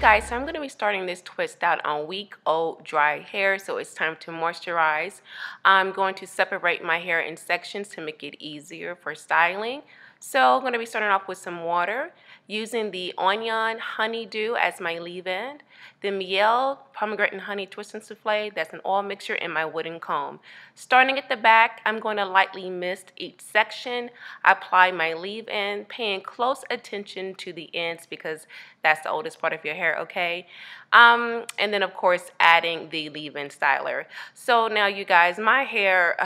Guys, so I'm going to be starting this twist out on week old dry hair, so it's time to moisturize. I'm going to separate my hair in sections to make it easier for styling. So I'm going to be starting off with some water, using the Oyin Honey Dew as my leave-in, the Mielle Pomegranate and Honey Twist and Souffle, that's an oil mixture, and my wooden comb. Starting at the back, I'm going to lightly mist each section. I apply my leave-in, paying close attention to the ends because that's the oldest part of your hair, okay? And then, of course, adding the leave-in styler. So now, you guys, my hair,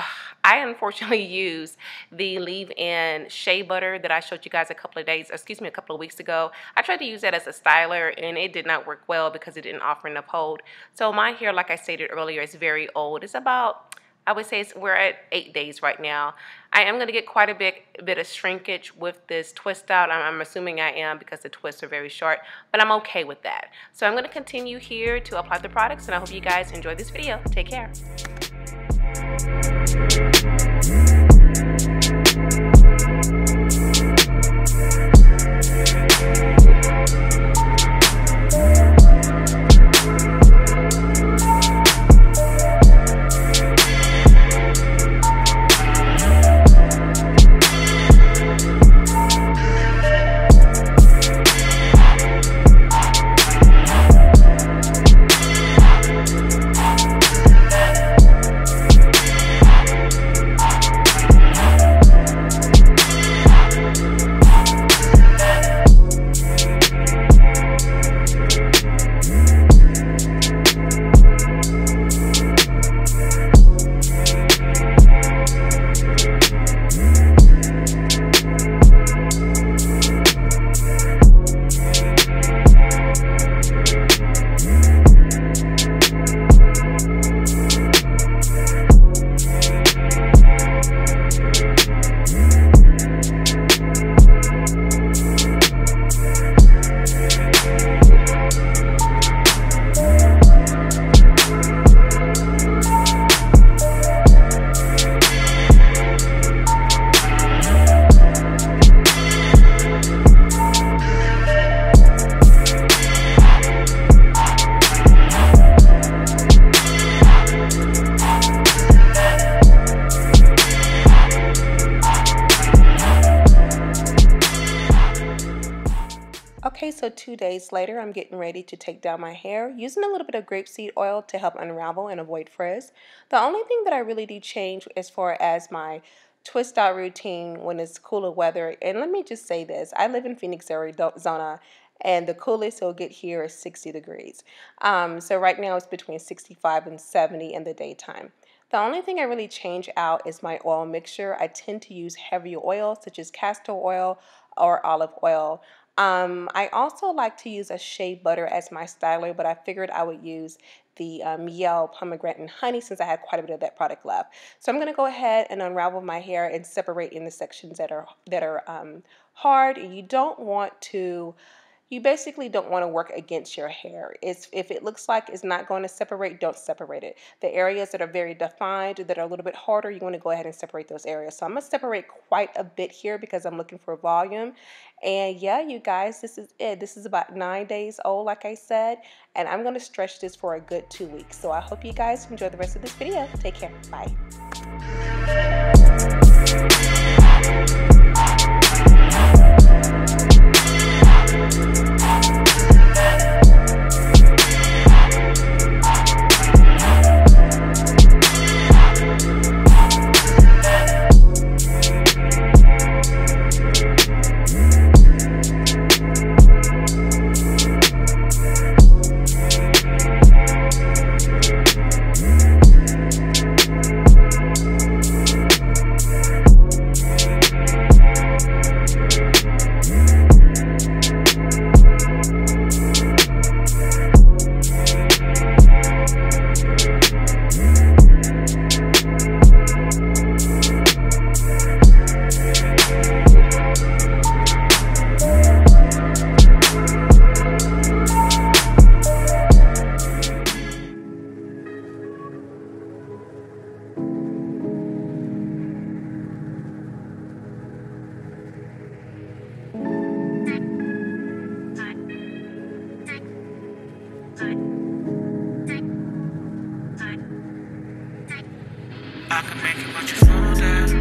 I unfortunately use the leave-in shea butter that I showed you guys a couple of weeks ago. I tried to use that as a styler, and it did not work well because it didn't offer enough hold. So my hair, like I stated earlier, is very old. It's about, I would say we're at 8 days right now. I am going to get quite a bit of shrinkage with this twist out. I'm assuming I am because the twists are very short, but I'm okay with that. So I'm going to continue here to apply the products, and I hope you guys enjoy this video. Take care. Okay, so 2 days later, I'm getting ready to take down my hair using a little bit of grapeseed oil to help unravel and avoid frizz. The only thing that I really do change as far as my twist out routine when it's cooler weather, and let me just say this, I live in Phoenix, Arizona, and the coolest it'll get here is 60 degrees. So right now it's between 65 and 70 in the daytime. The only thing I really change out is my oil mixture. I tend to use heavier oils such as castor oil or olive oil. I also like to use a shea butter as my styler, but I figured I would use the Mielle Pomegranate and Honey since I had quite a bit of that product left. So I'm going to go ahead and unravel my hair and separate in the sections that are hard. You basically don't want to work against your hair. If it looks like it's not going to separate, don't separate it. The areas that are very defined, that are a little bit harder, you want to go ahead and separate those areas. So I'm going to separate quite a bit here because I'm looking for volume. And yeah, you guys, this is it. This is about 9 days old, like I said, and I'm going to stretch this for a good 2 weeks. So I hope you guys enjoy the rest of this video. Take care. Bye. make it, but you funnel down.